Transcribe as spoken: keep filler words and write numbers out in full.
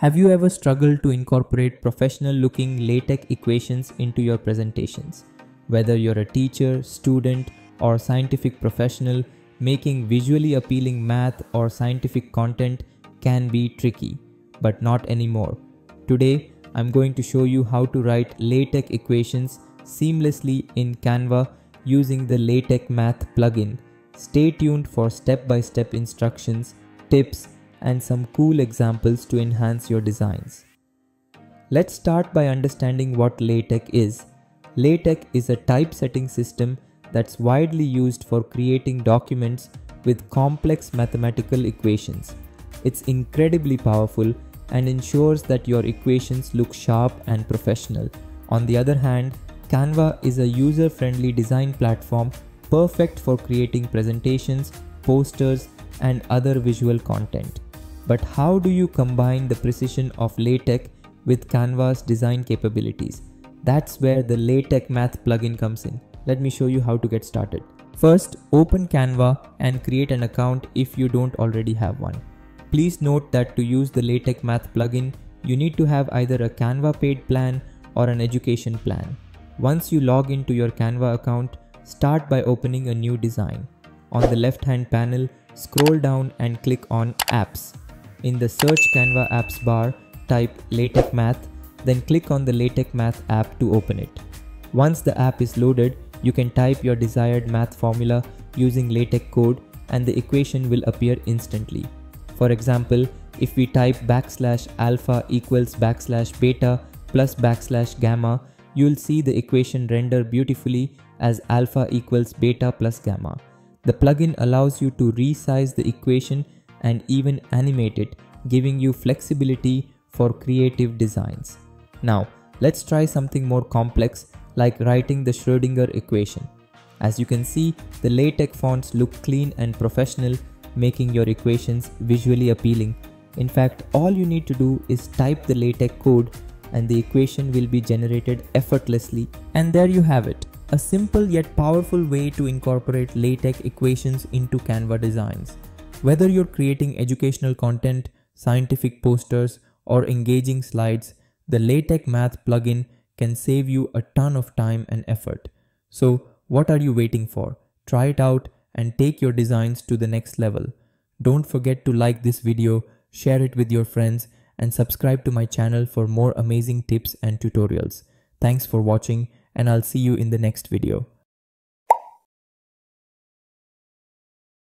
Have you ever struggled to incorporate professional-looking LaTeX equations into your presentations? Whether you're a teacher, student, or scientific professional, making visually appealing math or scientific content can be tricky, but not anymore. Today, I'm going to show you how to write LaTeX equations seamlessly in Canva using the LaTeX Math plugin. Stay tuned for step-by-step instructions, tips, and some cool examples to enhance your designs. Let's start by understanding what LaTeX is. LaTeX is a typesetting system that's widely used for creating documents with complex mathematical equations. It's incredibly powerful and ensures that your equations look sharp and professional. On the other hand, Canva is a user-friendly design platform perfect for creating presentations, posters, and other visual content. But how do you combine the precision of LaTeX with Canva's design capabilities? That's where the LaTeX Math plugin comes in. Let me show you how to get started. First, open Canva and create an account if you don't already have one. Please note that to use the LaTeX Math plugin, you need to have either a Canva paid plan or an education plan. Once you log into your Canva account, start by opening a new design. On the left-hand panel, scroll down and click on Apps. In the Search Canva Apps bar, type LaTeX Math, then click on the LaTeX Math app to open it. Once the app is loaded, you can type your desired math formula using LaTeX code and the equation will appear instantly. For example, if we type backslash alpha equals backslash beta plus backslash gamma, you'll see the equation render beautifully as alpha equals beta plus gamma. The plugin allows you to resize the equation and even animate it, giving you flexibility for creative designs. Now, let's try something more complex like writing the Schrödinger equation. As you can see, the LaTeX fonts look clean and professional, making your equations visually appealing. In fact, all you need to do is type the LaTeX code and the equation will be generated effortlessly. And there you have it. A simple yet powerful way to incorporate LaTeX equations into Canva designs. Whether you're creating educational content, scientific posters, or engaging slides, the LaTeX Math plugin can save you a ton of time and effort. So, what are you waiting for? Try it out and take your designs to the next level. Don't forget to like this video, share it with your friends, and subscribe to my channel for more amazing tips and tutorials. Thanks for watching, and I'll see you in the next video.